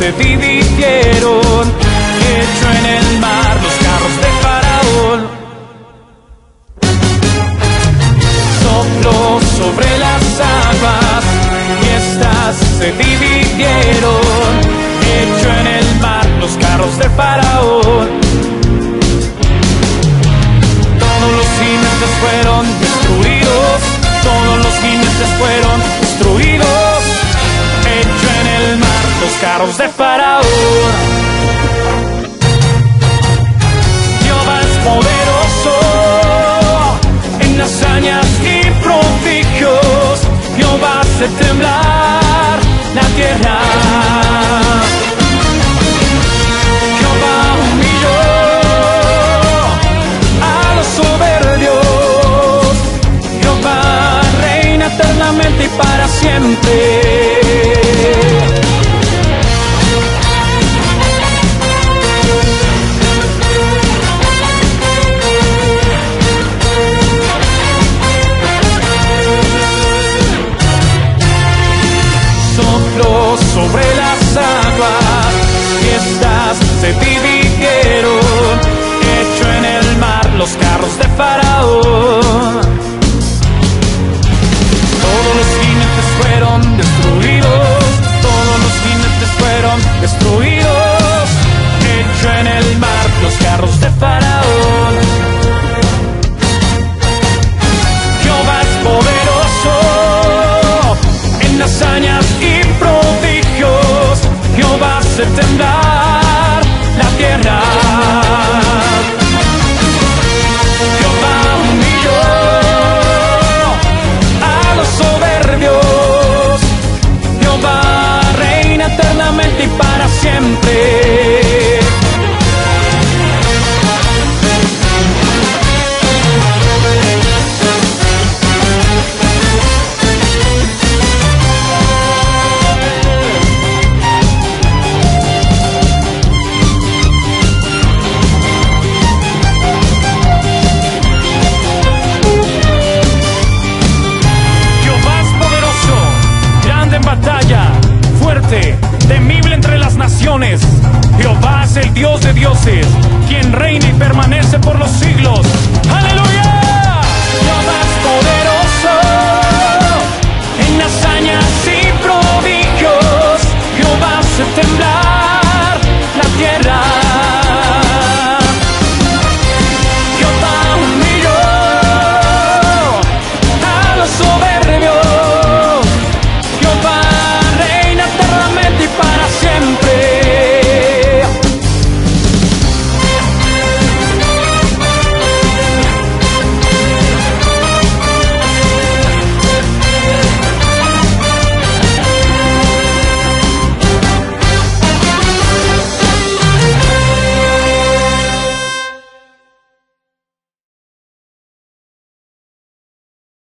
se dividieron, hecho en el mar los carros de Faraón. Sopló sobre las aguas y estas se dividieron, hecho en el mar los carros de Faraón. Todos los jinetes fueron destruidos, todos los jinetes fueron destruidos, hecho en el mar los carros de Faraón. Jehová es poderoso en hazañas y prodigios, Jehová hace temblar la tierra.